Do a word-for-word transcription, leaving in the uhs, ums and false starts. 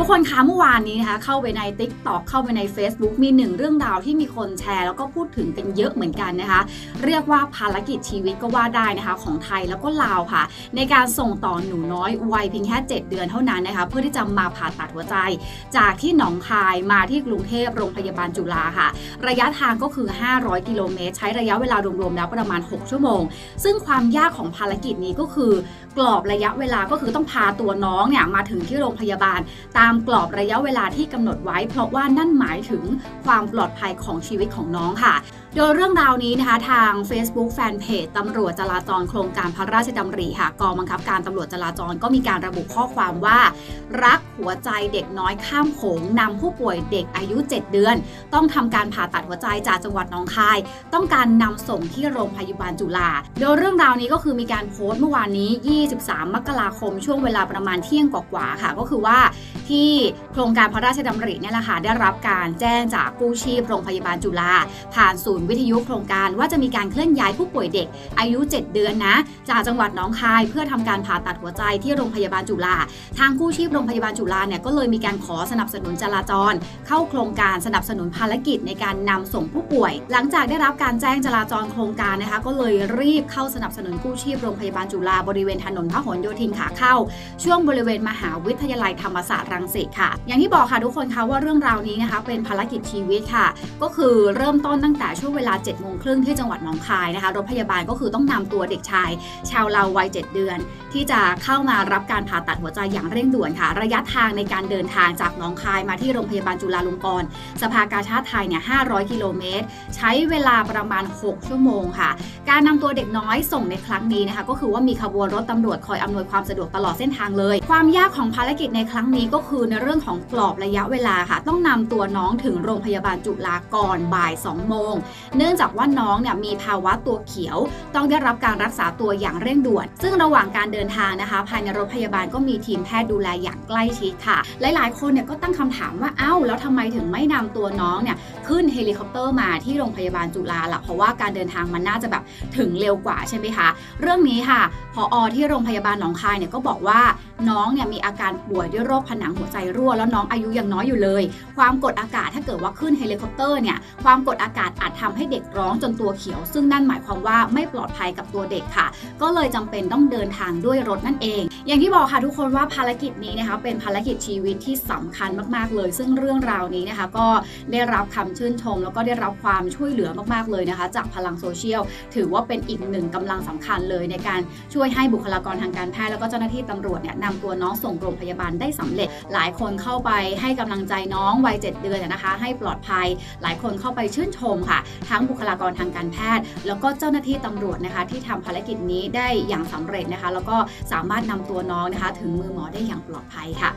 ทุกคนคะเมื่อวานนี้นะคะเข้าไปใน ติ๊กต็อก เข้าไปใน เฟซบุ๊ก มีหนึ่งเรื่องราวที่มีคนแชร์แล้วก็พูดถึงกันเยอะเหมือนกันนะคะเรียกว่าภารกิจชีวิตก็ว่าได้นะคะของไทยแล้วก็ลาวค่ะในการส่งต่อหนูน้อยวัยเพียงแค่เจ็ดเดือนเท่านั้นนะคะเพื่อที่จะมาผ่าตัดหัวใจจากที่หนองคายมาที่กรุงเทพโรงพยาบาลจุฬาค่ะระยะทางก็คือห้าร้อยกิโลเมตรใช้ระยะเวลารวมๆแล้วประมาณหกชั่วโมงซึ่งความยากของภารกิจนี้ก็คือกรอบระยะเวลาก็คือต้องพาตัวน้องเนี่ยมาถึงที่โรงพยาบาลตามกรอบระยะเวลาที่กำหนดไว้เพราะว่านั่นหมายถึงความปลอดภัยของชีวิตของน้องค่ะโดยเรื่องราวนี้นะคะทาง เฟซบุ๊ก แฟนเพจตำรวจจราจรโครงการพระราชดำริค่ะกองบังคับการตำรวจจราจรก็มีการระบุข้อความว่ารักหัวใจเด็กน้อยข้ามโขงนำผู้ป่วยเด็กอายุเจ็ดเดือนต้องทำการผ่าตัดหัวใจจากจังหวัดหนองคายต้องการนำส่งที่โรงพยาบาลจุฬาโดยเรื่องราวนี้ก็คือมีการโพสต์เมื่อวานนี้ยี่สิบสามมกราคมช่วงเวลาประมาณเที่ยงกว่าๆค่ะก็คือว่าที่โครงการพระราชดำริเนี่ยแหละค่ะได้รับการแจ้งจากกู้ชีพโรงพยาบาลจุฬาผ่านศูนย์วิทยุโครงการว่าจะมีการเคลื่อนย้ายผู้ป่วยเด็กอายุเจ็ดเดือนนะจากจังหวัดหนองคายเพื่อทำการผ่าตัดหัวใจที่โรงพยาบาลจุฬาทางกู้ชีพโรงพยาบาลจุฬาเนี่ยก็เลยมีการขอสนับสนุนจราจรเข้าโครงการสนับสนุนภารกิจในการนำส่งผู้ป่วยหลังจากได้รับการแจ้งจราจรโครงการนะคะก็เลยรีบเข้าสนับสนุนกู้ชีพโรงพยาบาลจุฬาบริเวณถนนพหลโยธินขาเข้าช่วงบริเวณมหาวิทยาลัยธรรมศาสตร์รังสิตค่ะอย่างที่บอกค่ะทุกคนคะว่าเรื่องราวนี้นะคะเป็นภารกิจชีวิตค่ะก็คือเริ่มต้นตั้งแต่ช่วงเวลาเจ็ดโมงครึ่งที่จังหวัดหนองคายนะคะรถพยาบาลก็คือต้องนำตัวเด็กชายชาวลาววัยเจ็ดเดือนที่จะเข้ามารับการผ่าตัดหัวใจอย่างเร่งด่วนค่ะระยะทางในการเดินทางจากหนองคายมาที่โรงพยาบาลจุฬาลงกรณ์สภากาชาดไทยเนี่ยห้าร้อยกิโลเมตรใช้เวลาประมาณหกชั่วโมงค่ะการนำตัวเด็กน้อยส่งในครั้งนี้นะคะก็คือว่ามีขบวนรถตำรวจคอยอำนวยความสะดวกตลอดเส้นทางเลยความยากของภารกิจในครั้งนี้ก็คือในเรื่องของกรอบระยะเวลาค่ะต้องนำตัวน้องถึงโรงพยาบาลจุฬาก่อนบ่ายสองโมงเนื่องจากว่าน้องเนี่ยมีภาวะตัวเขียวต้องได้รับการรักษาตัวอย่างเร่งด่วนซึ่งระหว่างการเดินทางนะคะภายในรถพยาบาลก็มีทีมแพทย์ดูแลอย่างใกล้ชิดค่ะหลายๆคนเนี่ยก็ตั้งคำถามว่าเอ้าแล้วทำไมถึงไม่นำตัวน้องเนี่ยขึ้นเฮลิคอปเตอร์มาที่โรงพยาบาลจุฬาล่ะเพราะว่าการเดินทางมันน่าจะแบบถึงเร็วกว่าใช่ไหมคะเรื่องนี้ค่ะผอ.ที่โรงพยาบาลหนองคายเนี่ยก็บอกว่าน้องเนี่ยมีอาการป่วยด้วยโรคผนังหัวใจรั่วแล้วน้องอายุยังน้อยอยู่เลยความกดอากาศถ้าเกิดว่าขึ้นเฮลิคอปเตอร์เนี่ยความกดอากาศอาจทำให้เด็กร้องจนตัวเขียวซึ่งนั่นหมายความว่าไม่ปลอดภัยกับตัวเด็กค่ะก็เลยจำเป็นต้องเดินทางด้วยรถนั่นเองอย่างที่บอกค่ะทุกคนว่าภารกิจนี้นะคะเป็นภารกิจชีวิตที่สำคัญมากๆเลยซึ่งเรื่องราวนี้นะคะก็ได้รับคำชื่นชมแล้วก็ได้รับความช่วยเหลือมากๆเลยนะคะจากพลังโซเชียลถือว่าเป็นอีกหนึ่งกำลังสำคัญเลยในการช่วยให้บุคลากรทางการแพทย์แล้วก็เจ้าหน้าที่ตำรวจเนี่ยนำตัวน้องส่งโรงพยาบาลได้สำเร็จหลายคนเข้าไปให้กำลังใจน้องวัยเจ็ดเดือนนะคะให้ปลอดภัยหลายคนเข้าไปชื่นชมค่ะทั้งบุคลากรทางการแพทย์แล้วก็เจ้าหน้าที่ตำรวจนะคะที่ทำภารกิจนี้ได้อย่างสำเร็จนะคะแล้วก็สามารถนำตัวน้องนะคะถึงมือหมอได้อย่างปลอดภัยค่ะ